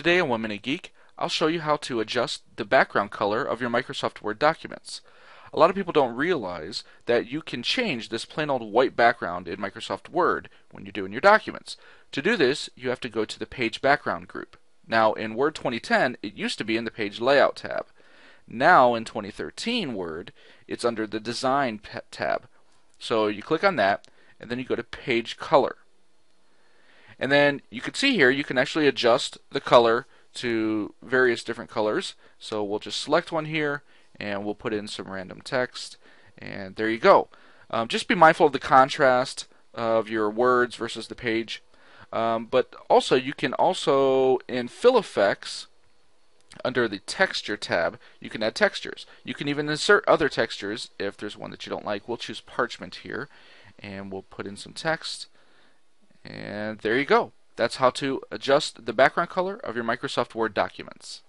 Today on One Minute Geek, I'll show you how to adjust the background color of your Microsoft Word documents. A lot of people don't realize that you can change this plain old white background in Microsoft Word when you're doing your documents. To do this, you have to go to the Page Background group. Now, in Word 2010, it used to be in the Page Layout tab. Now, in 2013 Word, it's under the Design tab. So you click on that, and then you go to Page Color. And then you can see here, you can actually adjust the color to various different colors. So we'll just select one here, and we'll put in some random text, and there you go. Just be mindful of the contrast of your words versus the page. But also, you can also, in Fill Effects, under the Texture tab, you can add textures. You can even insert other textures if there's one that you don't like. We'll choose Parchment here, and we'll put in some text. And there you go. That's how to adjust the background color of your Microsoft Word documents.